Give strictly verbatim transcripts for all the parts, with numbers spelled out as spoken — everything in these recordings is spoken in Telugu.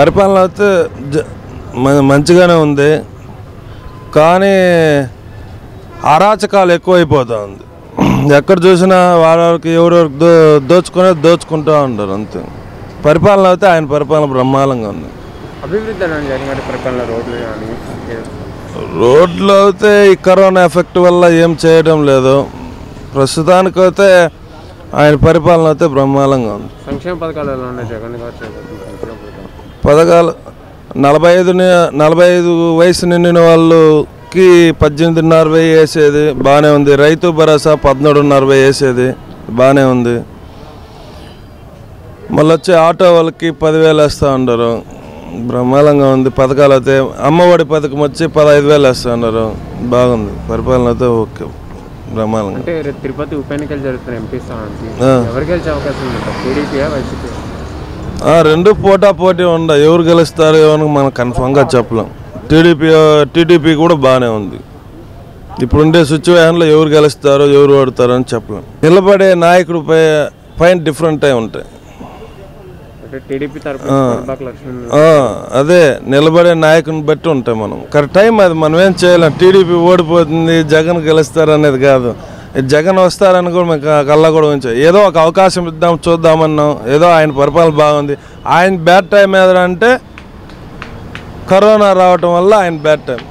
పరిపాలన అయితే మంచిగానే ఉంది కానీ అరాచకాలు ఎక్కువైపోతా ఉంది ఎక్కడ చూసినా వాళ్ళకి ఎవరొక దోచుకొని దోచుకుంటా ఉంటారు అంతే పరిపాలన అయితే ఆయన పరిపాలన బ్రహ్మాలంగా ఉంది అభివృద్ధి అనేది జరిగిన పరిపాలన రోడ్లు గాని రోడ్లు అయితే ఈ కరోనా ఎఫెక్ట్ వల్ల ఏం చేయడం లేదు ప్రస్తుతానికి అయితే ఆయన పరిపాలన అయితే బ్రహ్మాలంగా ఉంది సంక్షేమ పథకాలలో ఉన్న జగన్ గారు పథకాలు నలభై ఐదు నలభై ఐదు వయసు నిండిన వాళ్ళకి పద్దెనిమిదిన్నర వెయ్యి వేసేది బాగానే ఉంది రైతు భరోసా పద్నాలుగున్నర వెయ్యి వేసేది బాగానే ఉంది మళ్ళీ వచ్చి ఆటో వాళ్ళకి పదివేలు వేస్తూ ఉన్నారు బ్రహ్మాండంగా ఉంది పథకాలు అయితే అమ్మఒడి పథకం వచ్చి పదహైదు వేలు వేస్తూ ఉన్నారు బాగుంది పరిపాలన అయితే ఓకే బ్రహ్మాండంగా అంటే తిరుపతి ఉప ఎన్నికలు జరుగుతున్న ఎంపీ స్థానానికి ఎవరు గెలిచే అవకాశం ఉంటుంది టీడీపీయా వైసీపీ రెండు పోటా పోటీ ఉండ ఎవరు గెలుస్తారు ఏమని మనం కన్ఫామ్గా చెప్పలేం టీడీపీ టీడీపీ కూడా బాగానే ఉంది ఇప్పుడుండే సిచ్యువేషన్లో ఎవరు గెలుస్తారో ఎవరు ఓడతారో అని చెప్పలేం నిలబడే నాయకుడు పైన డిఫరెంట్ అయి ఉంటాయి అదే నిలబడే నాయకుని బట్టి ఉంటాయి మనం కరెక్ట్ టైం అది మనం ఏం చేయలేం టీడీపీ ఓడిపోతుంది జగన్ గెలుస్తారు అనేది కాదు జగన్ వస్తారని కూడా మేము కళ్ళ కూడా ఉంచాం ఏదో ఒక అవకాశం ఇద్దాం చూద్దామన్నాం ఏదో ఆయన పరిపాలన బాగుంది ఆయన బ్యాడ్ టైం ఏదంటే కరోనా రావటం వల్ల ఆయన బ్యాడ్ టైం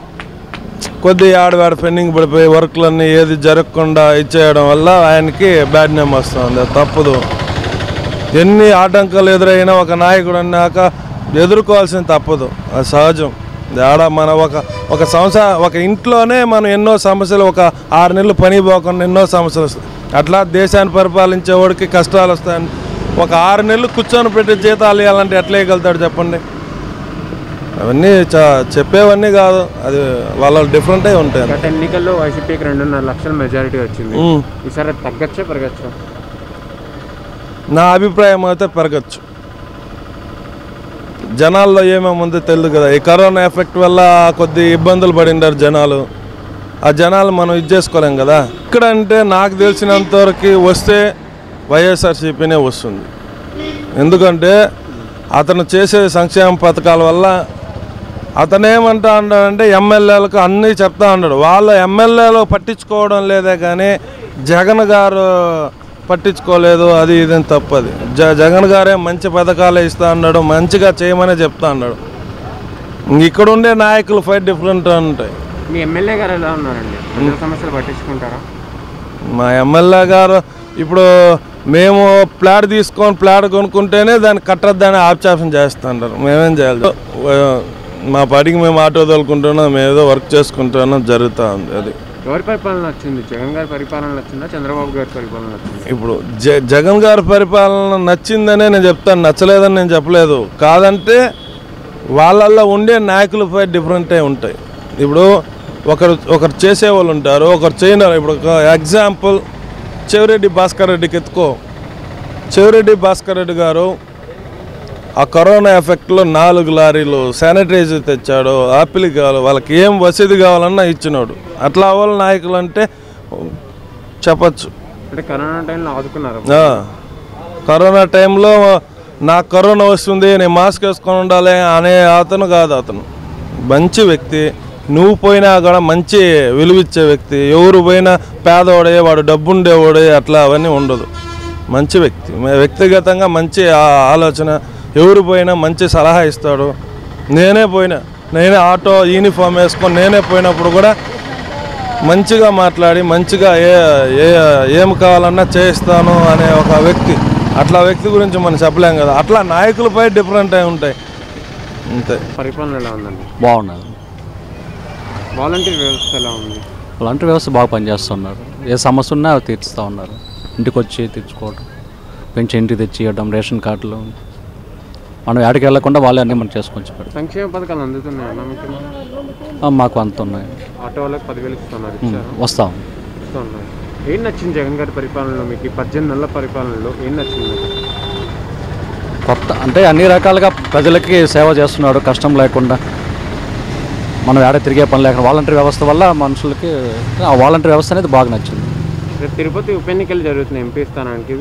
కొద్ది ఆడవాడ పెండింగ్ పడిపోయి వర్క్లన్నీ ఏది జరగకుండా ఇచ్చేయడం వల్ల ఆయనకి బ్యాడ్ నేమ్ వస్తుంది తప్పదు ఎన్ని ఆటంకాలు ఎదురైనా ఒక నాయకుడు అన్నాక ఎదుర్కోవాల్సింది తప్పదు అది సహజం ఆడ మన ఒక ఒక సంవత్సర ఒక ఇంట్లోనే మనం ఎన్నో సమస్యలు ఒక ఆరు నెలలు పని పోకుండా ఎన్నో సమస్యలు వస్తాయి అట్లా దేశాన్ని పరిపాలించేవాడికి కష్టాలు వస్తాయని ఒక ఆరు నెలలు కూర్చొని పెట్టి జీతాలు ఇవ్వాలంటే ఎట్లా ఇవ్వగలుగుతాడు చెప్పండి అవన్నీ చెప్పేవన్నీ కాదు అది వాళ్ళ డిఫరెంట్ అయి ఉంటాయి గత ఎన్నికల్లో వైసీపీకి రెండున్నర లక్షల మెజారిటీ వచ్చింది ఈసారి తగ్గచ్చా పెరగచ్చు నా అభిప్రాయం అయితే పెరగచ్చు జనాల్లో ఏమేమి ఉందో తెలియదు కదా ఈ కరోనా ఎఫెక్ట్ వల్ల కొద్ది ఇబ్బందులు పడినారు జనాలు ఆ జనాలు మనం ఇది చేసుకోలేం కదా ఇక్కడ అంటే నాకు తెలిసినంత వరకు వస్తే వైఎస్ఆర్సీపీనే వస్తుంది ఎందుకంటే అతను చేసే సంక్షేమ పథకాల వల్ల అతను ఏమంటా ఉన్నాడంటే ఎమ్మెల్యేలకు అన్నీ చెప్తా ఉన్నాడు వాళ్ళ ఎమ్మెల్యేలు పట్టించుకోవడం లేదే కానీ జగన్ గారు పట్టించుకోలేదు అది ఇదని తప్పది జ జగన్ గారే మంచి పథకాలే ఇస్తా అన్నాడు మంచిగా చేయమనే చెప్తా అన్నాడు ఇక్కడ ఉండే నాయకులు ఫైట్ డిఫరెంట్ ఉంటాయి మీ ఎమ్మెల్యే గారు ఎలా ఉన్నారండి ప్రజల సమస్యలు పట్టించుకుంటారా మా ఎమ్మెల్యే గారు ఇప్పుడు మేము ప్లాట్ తీసుకొని ప్లాట్ కొనుక్కుంటేనే దాన్ని కట్టద్దని ఆప్షన్ చేస్తూ ఉంటారు మేమేం చేయాలి మా పార్టీకి మేము ఆటో తోలుకుంటున్నాం మేము ఏదో వర్క్ చేసుకుంటున్నాం జరుగుతూ ఉంది అది ఎవరి పరిపాలన నచ్చింది జగన్ గారి పరిపాలన నచ్చిందా చంద్రబాబు గారి పరిపాలన నచ్చింది ఇప్పుడు జ జగన్ గారి పరిపాలన నచ్చిందనే నేను చెప్తాను నచ్చలేదని నేను చెప్పలేదు కాదంటే వాళ్ళల్లో ఉండే నాయకులపై డిఫరెంట్ అయి ఉంటాయి ఇప్పుడు ఒకరు ఒకరు చేసేవాళ్ళు ఉంటారు ఒకరు చేయనారు ఇప్పుడు ఒక ఎగ్జాంపుల్ చెవిరెడ్డి భాస్కర్ రెడ్డికి ఎత్తుకో చెవిరెడ్డి భాస్కర్ రెడ్డి గారు ఆ కరోనా ఎఫెక్ట్లో నాలుగు లారీలు శానిటైజర్ తెచ్చాడు ఆపిల్ కావాలి వాళ్ళకి ఏం వసతి కావాలన్నా ఇచ్చినాడు అట్లా వాళ్ళ నాయకులు అంటే చెప్పచ్చు కరోనా టైంలో నాకు కరోనా వస్తుంది నేను మాస్క్ వేసుకొని ఉండాలి అనే అతను కాదు అతను మంచి వ్యక్తి నువ్వు పోయినా కూడా మంచి విలువిచ్చే వ్యక్తి ఎవరు పోయినా పేదవాడే వాడు డబ్బుండేవాడే అట్లా అవన్నీ ఉండదు మంచి వ్యక్తి వ్యక్తిగతంగా మంచి ఆలోచన ఎవరు పోయినా మంచి సలహా ఇస్తాడు నేనే పోయినా నేనే ఆటో యూనిఫామ్ వేసుకొని నేనే పోయినప్పుడు కూడా మంచిగా మాట్లాడి మంచిగా ఏ ఏం కావాలన్నా చేయిస్తాను అనే ఒక వ్యక్తి అట్లా వ్యక్తి గురించి మనం చెప్పలేం కదా అట్లా నాయకులపై డిఫరెంట్ అయి ఉంటాయి అంతే పరిపాలన ఎలా ఉందండి బాగున్నది వాలంటీర్ వ్యవస్థ ఎలా ఉంది వాలంటీర్ వ్యవస్థ బాగా పనిచేస్తున్నారు ఏ సమస్య ఉన్నా అవి తీర్చుతూ ఉన్నారు ఇంటికి వచ్చి తెచ్చుకోవడం పెంచి ఇంటికి తెచ్చి ఇవ్వడం రేషన్ కార్డులు మనం ఆడికి వెళ్ళకుండా వాళ్ళే అన్నీ మనం చేసుకొని సంక్షేమ పథకాలు అందుతున్నాయి మాకు అందుతున్నాయి ఆటో వాళ్ళకి పదివేలు ఇస్తున్నారు వస్తాం ఏం నచ్చింది జగన్ గారి పరిపాలనలో మీకు పద్దెనిమిది నెలల పరిపాలనలో ఏం నచ్చింది కొత్త అంటే అన్ని రకాలుగా ప్రజలకి సేవ చేస్తున్నాడు కష్టం లేకుండా మనం ఆడ తిరిగే పని లేకుండా వాలంటీర్ వ్యవస్థ వల్ల మనుషులకి ఆ వాలంటీర్ వ్యవస్థ అనేది బాగా నచ్చింది తిరుపతి ఉప ఎన్నికలు జరుగుతున్నాయి ఎంపీ స్థానానికి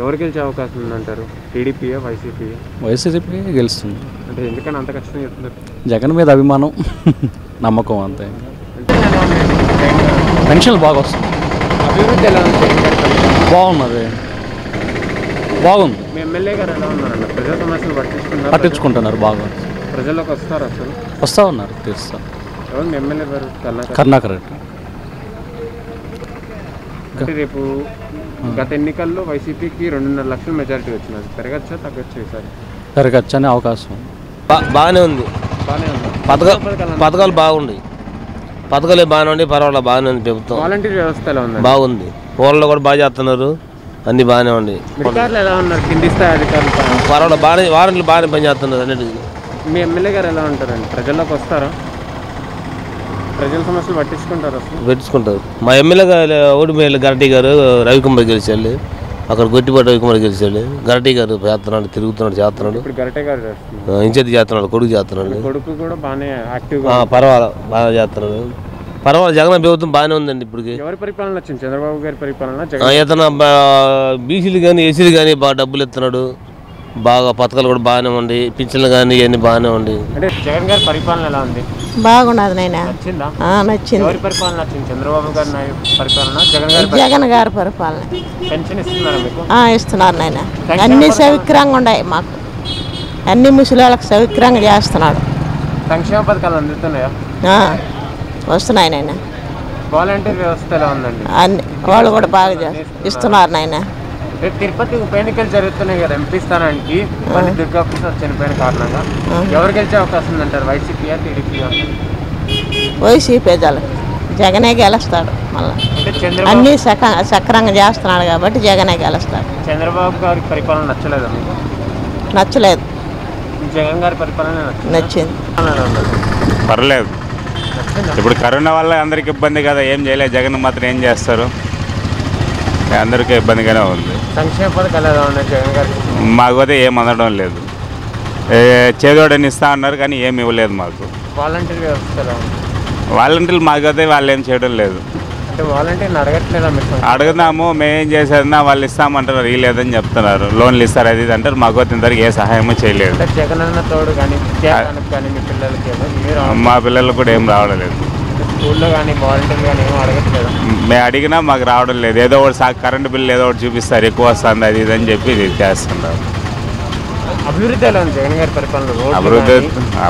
ఎవరు గెలిచే అవకాశం ఉంది అంటారు? TDP YCP? వైసీపీ గెలుస్తుంది. అంటే ఎందుకని అంత కష్టం చెప్తున్నారు? జగన్ మీద అభిమానం, నమ్మకం అంతే. పెన్షన్లు బాగా వస్తుంది, అభివృద్ధి ఎలా ఉంది? బాగున్నది, బాగుంది. మీ ఎమ్మెల్యే గారు ఎలా ఉన్నారండి? ప్రజా సమస్యలు పట్టించుకుంటారు? పట్టించుకుంటున్నారు, బాగా ప్రజల్లోకి వస్తారు. అసలు వస్తూ ఉన్నారు, తెలుస్తారు. ఎవరు మీ ఎమ్మెల్యే గారు? కర్ణాకర్ రెడ్డి. అంటే రేపు గత ఎన్నికల్లో వైసీపీకి రెండున్నర లక్షల మెజారిటీ వచ్చినది, పెరగచ్చా తగ్గచ్చా ఈసారి? పెరగచ్చు అనే అవకాశం బాగానే ఉంది. బాగానే ఉంది, పథకాలు బాగుంది, పథకాలు బాగానే ఉండి పర్వాలేదు, బాగానే ఉంది ప్రభుత్వం. వాలంటీర్ వ్యవస్థ ఎలా ఉంది? బాగుంది, ఊళ్ళో కూడా బాగా చేస్తున్నారు, అన్నీ బాగానే ఉంది. అధికారులు ఎలా ఉన్నారు? కింది స్థాయి అధికారులు పర్వాలేదు, బాగానే వారంటీ బాగానే పనిచేస్తున్నారు అన్నిటికీ. మీ ఎమ్మెల్యే గారు ఎలా ఉంటారండి? ప్రజల్లోకి వస్తారా? ప్రజల సమస్యలు పట్టించుకుంటారు? పట్టించుకుంటారు. మా ఎమ్మెల్యే ఓడిపోయారు, గరటి గారు రవికుమార్ గెలిచాలి, అక్కడ గొట్టిపాటి రవికుమార్ గెలిచాలి. గరటి గారు చేస్తున్నాడు, తిరుగుతున్నాడు, చేస్తున్నాడు, ఇంచేది చేస్తున్నాడు, కొడుకు చేస్తున్నాడు, కొడుకు కూడా బాగానే యాక్టివ్గా పర్వాలేదు, బాగా చేస్తున్నాడు, పర్వాలేదు. జగన్ ప్రభుత్వం బాగానే ఉందండి ఇప్పటికి. ఎవరి పరిపాలన వచ్చింది? చంద్రబాబు గారి పరిపాలన. ఏదైనా బీసీలు కానీ ఎస్సీలు కానీ బాగా డబ్బులు ఇస్తున్నాడు, బాగా పథకాలు కూడా బాగానే ఉండి, పింఛన్లు కానీ ఇవన్నీ బాగానే ఉండి. అంటే జగన్ గారి పరిపాలన ఎలా ఉంది? బాగున్నది నాయన, నచ్చింది. ఎవరి పరిపాలన నచ్చింది? చంద్రబాబు గారి పరిపాలన, జగన్ గారి పరిపాలన. జగన్ గారి పరిపాలన. పెన్షన్ ఇస్తున్నారు మీకు? ఇస్తున్నారు నాయన, అన్ని సౌకర్యంగా ఉన్నాయి మాకు, అన్ని ముసలివాళ్ళకి సౌకర్యంగా చేస్తున్నాడు. సంక్షేమ పథకాలు అందుతున్నాయా? వస్తున్నాయి నాయన. వాలంటీర్ వ్యవస్థ ఎలా ఉందండి? అన్ని వాళ్ళు కూడా బాగా ఇస్తున్నారు నాయన. తిరుపతి ఉప ఎన్నికలు జరుగుతున్నాయి కదా, ఎంపీ స్థానానికి మళ్ళీ దుర్గా ప్రసాద్ చనిపోయిన కారణంగా ఎవరు గెలిచే అవకాశం ఉందంటారు? వైసీపీయా టీడీపీయా? వైసీపీ జగనే గెలుస్తాడు మళ్ళీ, అన్నీ సక సక్రంగా చేస్తున్నాడు కాబట్టి జగనే గెలుస్తాడు. చంద్రబాబు గారి పరిపాలన నచ్చలేదు? నచ్చలేదు. జగన్ గారి పరిపాలన నచ్చింది, పర్లేదు. ఇప్పుడు కరోనా వల్ల అందరికి ఇబ్బంది కదా, ఏం చేయలేదు. జగన్ మాత్రం ఏం చేస్తారు, అందరికీ ఇబ్బందిగానే ఉంది. సంక్షేమ పథకాలు ఎలా ఉన్నాయి జగన్ గారు? మాకు అయితే ఏం అందడం లేదు, చేదోడని ఇస్తా అన్నారు కానీ ఏమి ఇవ్వలేదు మాకు. వాలంటీర్ వ్యవస్థ ఎలా ఉంది? వాలంటీర్లు మాకు అయితే వాళ్ళు ఏం చేయడం లేదు. అంటే వాలంటీర్ని అడగట్లేదా మీరు? అడుగుదాము, మేమేం చేసేదా, వాళ్ళు ఇస్తామంటారు, ఈ లేదని చెప్తున్నారు, లోన్లు ఇస్తారు అది ఇది అంటారు. మాకు అయితే ఇంతవరకు ఏ సహాయమో చేయలేదు. జగన్ అన్న తోడు కానీ కానీ మీ పిల్లలకి? మా పిల్లలు కూడా ఏం రావడం లేదు, స్కూల్లో కానీ వాలంటీర్లు కానీ ఏమో అడగట్లేదు. మేము అడిగినా మాకు రావడం లేదు. ఏదో ఒకటి సాగు, కరెంటు బిల్లు ఏదో ఒకటి చూపిస్తారు, ఎక్కువ వస్తుంది అది ఇదని చెప్పి చేస్తున్నారు. అభివృద్ధి ఎలా ఉంది జగన్ గారి పరిపాలన? అభివృద్ధి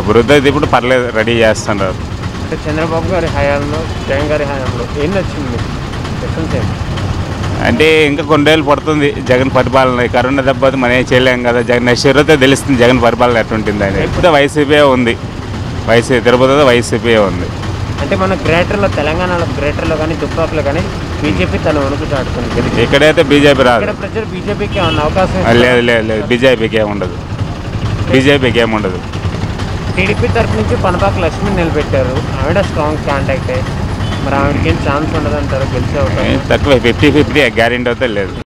అభివృద్ధి అయితే ఇప్పుడు పర్లేదు, రెడీ చేస్తున్నారు. అంటే చంద్రబాబు గారి హయాంలో జగన్ గారి హయాంలో ఏం నచ్చింది చెప్పండి. అంటే ఇంకా కొన్ని రోజులు పడుతుంది జగన్ పరిపాలన, కరోనా దెబ్బతి మనం ఏం చేయలేం కదా. జగన్ నెక్స్ట్ తెలుస్తుంది జగన్ పరిపాలన ఎట్టుంటుంది అని. ఇప్పుడు వైసీపీ ఉంది, వైసీపీ తిరుపతిలో వైసీపీ ఉంది. అంటే మన గ్రేటర్లో, తెలంగాణలో గ్రేటర్లో కానీ దుబ్బాకలో కానీ బీజేపీ తన వణుకు చాటుతుంది. ఇక్కడైతే బీజేపీ రాదు, ప్రజలు బీజేపీకి ఏమన్నా అవకాశం లేదు. లేదు లేదు, బీజేపీకి ఏముండదు, బీజేపీకి ఏముండదు. టీడీపీ తరఫు నుంచి పనబాక లక్ష్మి నిలబెట్టారు, ఆవిడ స్ట్రాంగ్ కాంటాక్ట్ అయ్యి, మరి ఆవిడకి ఏం ఛాన్స్ ఉండదు అంటారు గెలిచే అవకాశం? తక్కువ, ఫిఫ్టీ ఫిఫ్టీ గ్యారెంటీ అయితే లేదు.